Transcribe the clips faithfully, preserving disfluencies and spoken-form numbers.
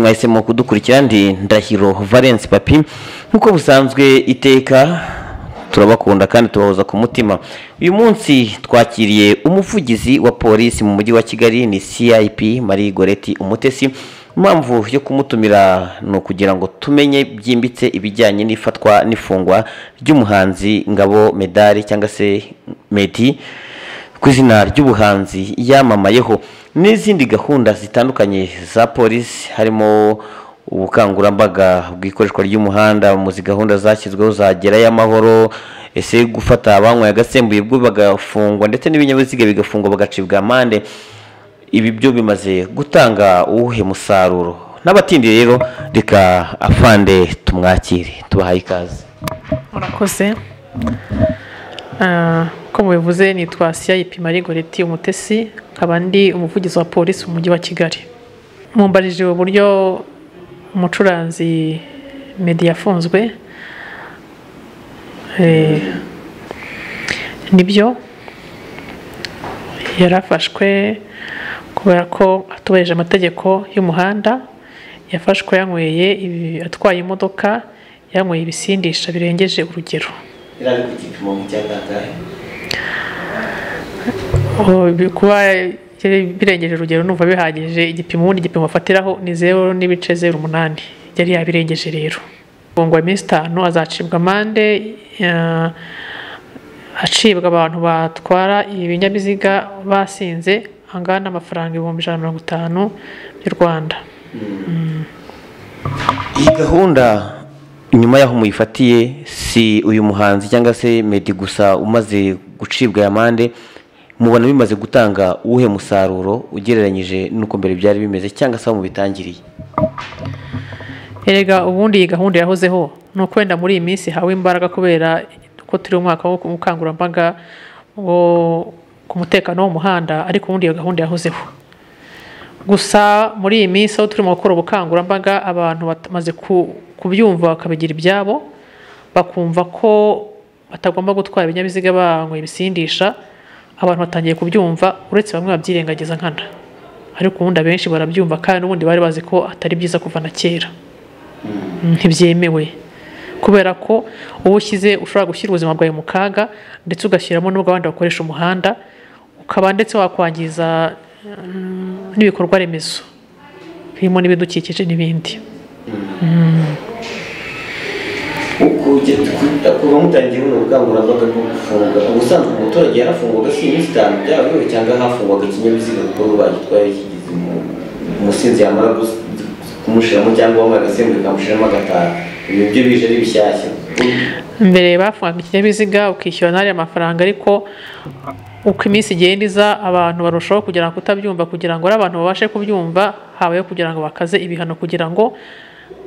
mwahisemo kudukurikira ndi Ndahiro Valence Papi nkuko busanzwe iteka turabakunda kandi tubahoza ku mutima. Uyu munsi twakiriye umuvugizi wa polisi mu mujyi wa Kigali ni C I P Marie Goretti Umutesi. Impamvu yo kumutumira no kugira ngo tumenye byimbitse ibijyanye n'ifatwa n'ifungwa ry'umuhanzi Ngingabo Meddy cyangwa se Meddy kwizina ry'ubuhanzi yamamayeho n'izindi gahunda zitandukanye za polisi harimo ubukangurambaga bw'ikoreshwa ry'umuhanda mu zigahunda zashyizweho zagera y'amahoro ese gufata abanyweye agasembuye bwo bagafungwa ndetse n'ibinyabiziga bigafungwa bagacibwa amande. Ibi byo bimaze gutanga uhe musaruro n'abatindi rero reka afande tumwakire tubahaye ikaze. Murakoze. Uh, ko muvuze nitwa C I P Marie Goretti Umutesi kaba ndi umuvugizi wa polisi mu mujyi wa Kigali. Mumbarije uburyo umucuranzi Meddy yafunzwe eh nibyo yarafashwe kubera ko atubahirije amategeko y'umuhanda, yafashwe yanyweye atwaye imodoka yanyweye ibisindisha birengeje urugero. Kuba birengeje urugero numva bihagije igipimo ubundi igipimo afatiraho ni zero n'ibice zeru umunani yari yabirengeje rero. Ngo iminsi itanu azacibwa amande acibwa abantu batwara ibinyabiziga basinze angana amafaranga ibihumbi ijana na mirongo itanu y'u Rwanda. Iyi gahunda nyuma yaho muyifatiye si uyu muhanzi cyangwa se Meddy gusa umaze gucibwa amande mubona bimaze gutanga uhe musaruro ugereranyije nuko mbere byari bimeze cyangwa se mu bitangiriye? Erega ubundi iyi gahunda yahozeho nuko wenda muri iyi minsi hawe imbaraga kubera ko turi umwaka wo gukangurambaga ngo ku mutekano w'umuhanda ariko ubundi gahunda yahozeho. Gusa muri iyi minsi aho turimo gukora ubukangurambaga abantu bamaze kubyumva bakabigira ibyabo bakumva ko batagomba gutwara ibinyabiziga banyweye ibisindisha. Abantu batangiye kubyumva uretse bamwe babyirengagiza nkana ariko ubundi abenshi barabyumva kandi ubundi bari bazi ko atari byiza kuva na kera ntibyemewe kubera ko ubushyize ushobora gushyira ubuzima bwawe mu kaga ndetse ugashyiramo n'ubw'abandi bakoresha umuhanda ukaba ndetse wakwangiza n'ibikorwa remezo birimo n'ibidukikije n'ibindi. Mbere bafungwaga ikinyabiziga ukishyura nari amafaranga ariko uko iminsi igenda iza abantu barushaho kugira ngo kutabyumva kugira ngo abantu babashe kubyumva habayeho kugira ngo bakaze ibihano kugira ngo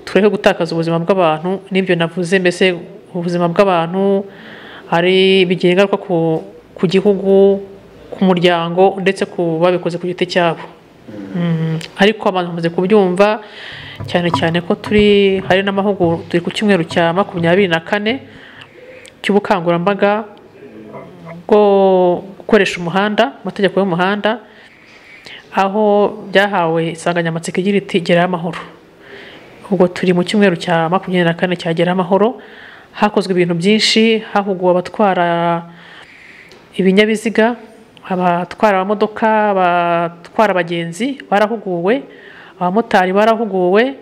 tureke gutakaza ubuzima bw'abantu. Nibyo navuze mbese ubuzima bw'abantu ari bigira ingaruka ku gihugu ku muryango ndetse ku babikoze ku giti cyabo. Ariko abantu bamaze kubyumva cyane cyane ko turi hari n'amahugurwa turi ku cyumweru cya makumyabiri na kane cy'ubukangurambaga bwo gukoresha umuhanda amategeko y'umuhanda aho byahawe insanganyamatsiko igira iti Gerayo amahoro. Ubwo turi mu cyumweru cya makumyabiri na kane cya Gerayo amahoro hakozwe ibintu byinshi hahuguwe abatwara ibinyabiziga abatwara amamodoka abatwara abagenzi barahuguwe abamotari barahuguwe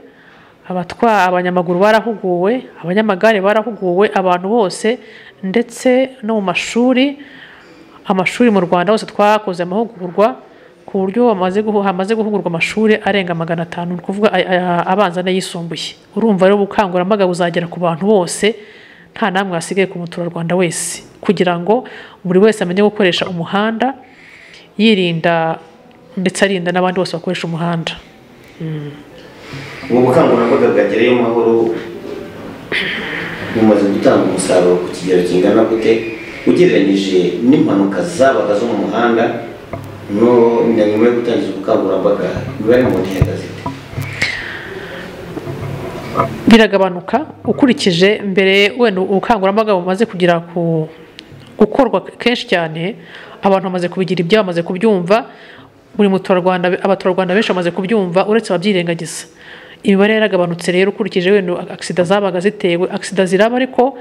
abatwa abanyamaguru barahuguwe abanyamagare barahuguwe abantu bose ndetse no mu mashuri amashuri mu Rwanda hose twakoze amahugurwa ku buryo bamaze guhamaze guhugurwa amashuri arenga magana atanu kuvuga abanza n'ayisumbuye. Urumva rero ubukangurambaga buzagera ku bantu bose nta namwe asigaye ku muturarwanda wese kugira ngo buri wese amenye gukoresha umuhanda yirinda ndetse arinda n'abandi bose bakoresha umuhanda. Ubukangurambaga bwa Gerayo amahoro bumaze gutanga umusaruro ku kigero kingana gute ugereranyije n'impanuka zabaga zo mu muhanda no nyuma yo gutangiza ubukangurambaga bari mu ntihagaze? Biragabanuka ukurikije mbere wenda ubukangurambaga bumaze kugira ku gukorwa kenshi cyane abantu bamaze kubigira ibyo bamaze kubyumva buri muturarwanda abaturarwanda benshi bamaze kubyumva uretse ababyirengagiza imibare yaragabanutse rero ukurikije wenda aksida zabaga zitewe aksida ziraba ariko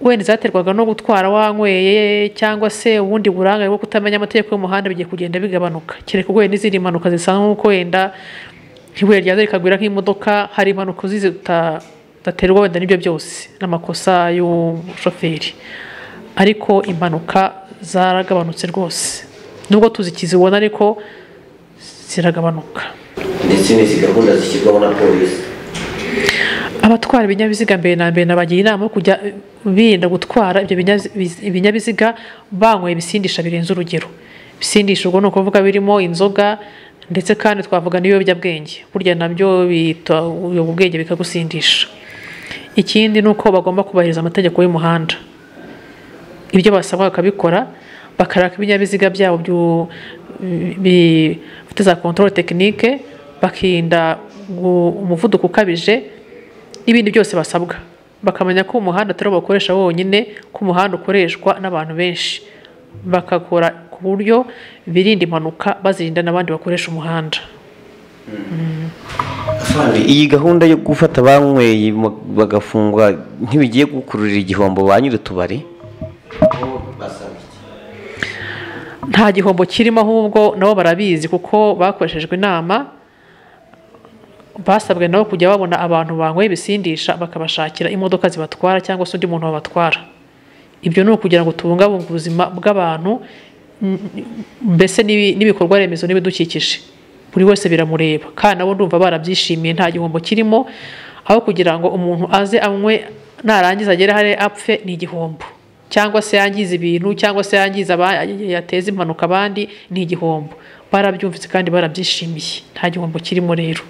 wenda zaterwaga no gutwara wanyweye cyangwa se ubundi buranga bwo kutamenya amategeko y'umuhanda bigiye kugenda bigabanuka kireke ko wenda izindi impanuka zisanga uko wenda ibuye ryaje rikagwira nk'imodoka hari impanuka zizitaterwa wenda nibyo byose n'amakosa y'umushoferi ariko impanuka zaragabanutse rwose nubwo tuzikizibona ariko ziragabanuka n'izindi zigakunda zikirwaho na polisi abatwara ibinyabiziga mbere na mbere nabagira inama kujya birinda gutwara ibyo ibinyabiziga banyweye ibisindisha birenze urugero ibisindisha ubwo nuko uvuga birimo inzoga ndetse kandi twavuga niyo byabwenge burya nabyo bita ubwenge bikagusindisha ikindi nuko bagomba kubahiriza amategeko y'umuhanda ibyo basabwa bakabikora bakaraka ibinyabiziga byabo byo bifite za control technique bakinda umuvuduko ukabije ibindi byose basabwa bakamenya ko umuhanda tero bakoresha wonyine ko umuhanda ukoreshwa n'abantu benshi bakakora ku buryo birindi impanuka bazirinda nabandi bakoresha umuhanda kandi iyi gahunda yo gufata banyweye bagafungwa ntibigiye gukururira igihombo banyure tubari nta gihombo kirimo ahubwo nabo barabizi kuko bakoreshejwe inama basabwe nabo kujya babona abantu banyweye ibisindisha bakabashakira imodoka zibatwara cyangwa se undi muntu wabatwara ibyo ni ukugira ngo tubungabunge ubuzima bw'abantu mbese n'ibikorwa remezo n'ibidukikije buri wese biramureba kandi nabo ndumva barabyishimiye nta gihombo kirimo aho kugira ngo umuntu aze anywe narangiza agere hare apfe ni igihombo cyangwa se yangiza ibintu cyangwa se yangiza yateza impanuka abandi ni igihombo barabyumvise kandi barabyishimiye nta gihombo kirimo rero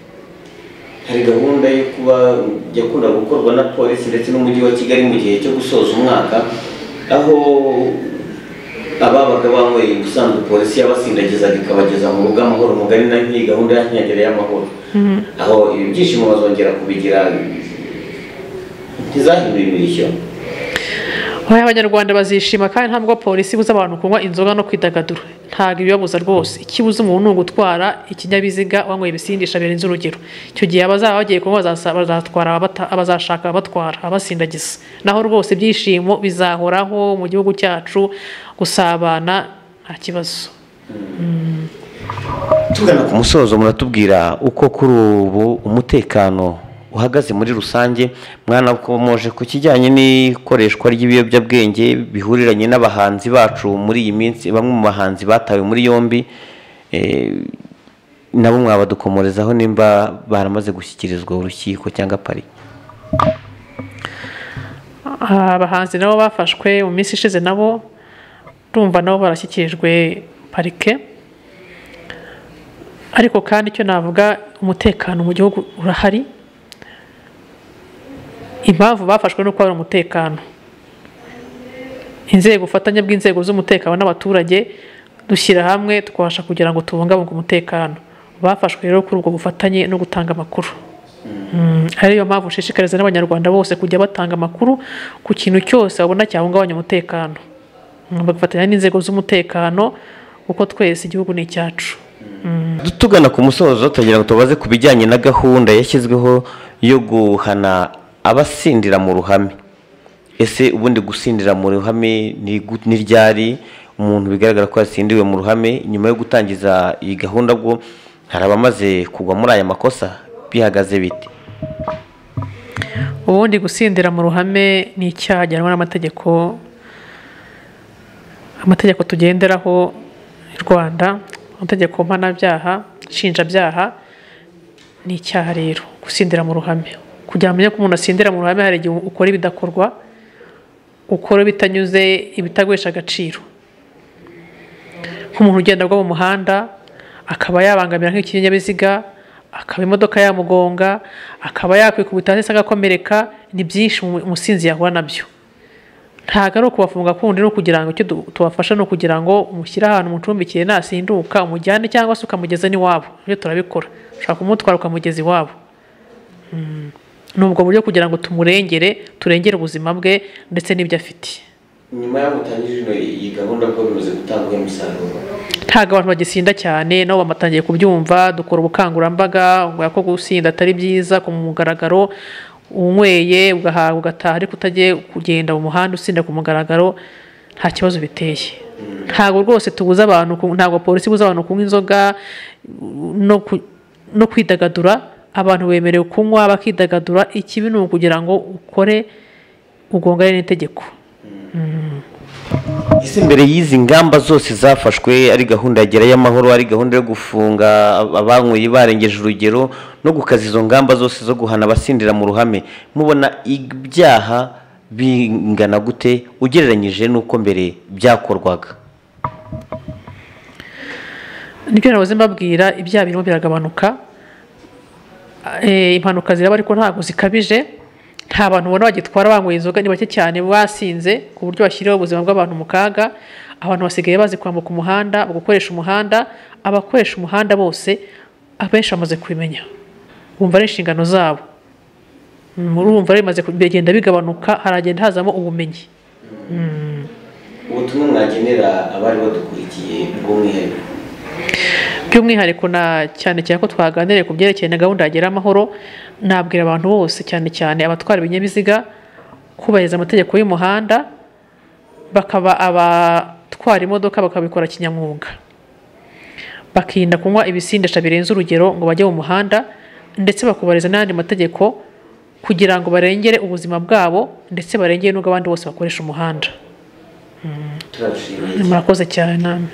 hari gahunda yo kuba yakunda gukorwa na polisi ndetse n'umujyi wa Kigali mu gihe cyo gusoza umwaka aho ababaga banyweye ubusanzwe polisi yabasindagizaga ikabageza mu rugo amahoro mugari na iyi gahunda y'Inkengero y'amahoro aho ibi byishimo bazongera kubigira ntizahindura imirishyo oya abanyarwanda bazishima kandi ntabwo polisi buza abantu kunywa inzoga no kwidagadura ntago ibibabuza rwose ikibuza umuntu no gutwara ikinyabiziga wanyweye ibisindisha birenze urugero cyo gihe abazaba bagiye kunywa bazatwara abazashaka abatwara abasindagiza naho rwose byishimo bizahoraho mu gihugu cyacu gusabana nta kibazo tugana ku musozo muratubwira uko kuri ubu umutekano uhagaze muri rusange mwana ukomoje ku kijyanye n'ikoreshwa ry'ibiyobyabwenge bihuriranye n'abahanzi bacu muri iyi minsi bamwe mu bahanzi batawe muri yombi nabo mwabadukomorezaho nimba baramaze gushyikirizwa urukiko cyangwa pari abahanzi nabo bafashwe mu minsi ishize nabo ndumva nabo barashyikirijwe parike ariko kandi icyo navuga umutekano mu gihugu urahari impamvu bafashwe no kwara umutekano inzego ufatanya bw'inzego z'umutekano n'abaturage dushyira hamwe twabasha kugira ngo tubungabunge umutekano bafashwe rero kuri ubwo bufatanye no gutanga amakuru ariyo mpamvu nshishikariza n'abanyarwanda bose kujya batanga amakuru ku kintu cyose babona cyahungabanya umutekano bagafatanya n'inzego z'umutekano kuko twese igihugu ni cyacu tugana ku musozo tugira ngo tubaze ku bijyanye na gahunda yashyizweho yo guhana abasindira mu ruhame ese ubundi gusindira mu ruhame ni ryari umuntu bigaragara ko asindiwe mu ruhame nyuma yo gutangiza iyi gahunda bwo hari abamaze kugwa muri aya makosa bihagaze bite ubundi gusindira mu ruhame ni icyaha gihanwa n'amategeko amategeko tugenderaho mu Rwanda amategeko mpanabyaha nshinjabyaha ni icyaha rero gusindira mu ruhame kugira ngo umuntu asindira mu ruhame hari igihe ukora ibidakorwa ukora bitanyuze ibitagwesha agaciro nk'umuntu ugenda mu muhanda akaba yabangamira nk'ikinyabiziga akaba imodoka yamugonga akaba yakwikubita ndetse agakomereka ni byinshi umusinzi yahura nabyo ntago ari ukubafunga kundi no kugira ngo icyo tubafasha no kugira ngo umushyire ahantu umucumbikiye nasinduka umujyane cyangwa se ukamugeza n'iwabo ibyo turabikora ushaka kumutwara ukamugeza iwabo nubwo buryo kugira ngo tumurengere turengere ubuzima bwe ndetse n'ibyo afite nyuma y'aho gutangije iyi gahunda ko bimaze gutanga umusaruro ntago abantu bagisinda cyane nabo bamatangiye kubyumva dukora ubukangurambaga ngo yako gusinda atari byiza ku mugaragaro unyweye ugahaga ugataha ariko utagiye kugenda mu muhanda usinda ku mugaragaro nta kibazo biteye ntago rwose tubuza abantu ntago polisi buza abantu kunywa inzoga no no kwidagadura abantu bemerewe kunywa bakidagadura ikibi no kugira ngo ukore ugongane n'itegeko isi mbere yizi ngamba zose zafashwe ari gahunda yagera y'amahoro ari gahunda yo gufunga abanywi barengeje urugero no gukaza izo ngamba zose zo guhana abasindira mu ruhame mubona ibyaha bingana gute ugereranyije nuko mbere byakorwaga niko naboze mbabwira ibyaha birimo biragabanuka eh impanuka ziraba ariko ntago zikabije nta bantu bona bagitwara bangoye inzoga ni bake cyane basinze ku buryo bashyiraho ubuzima bw'abantu mu kaga abantu basigaye bazi kwambuka umuhanda gukoresha umuhanda abakoresha umuhanda bose abenshi amaze kubimenya bumva ari inshingano zabo muri bumva ari maze kugenda bigabanuka haragenda hazamo ubumenyi ubutumwa mwagenera abari badukurikiye bw'umwihariko by'umwihariko na cyane cyane ko twaganiriye ku byerekeye na gahunda yagera amahoro nabwira abantu bose cyane cyane abatwara ibinyabiziga kubahiriza amategeko y'umuhanda bakaba abatwara imodoka bakabikora kinyamwuga bakinda kunywa ibisindisha birenze urugero ngo bajye mu muhanda ndetse bakubahiriza n'andi mategeko kugira ngo barengere ubuzima bwabo ndetse barengere n'ubw'abandi bose bakoresha umuhanda. Murakoze cyane namwe.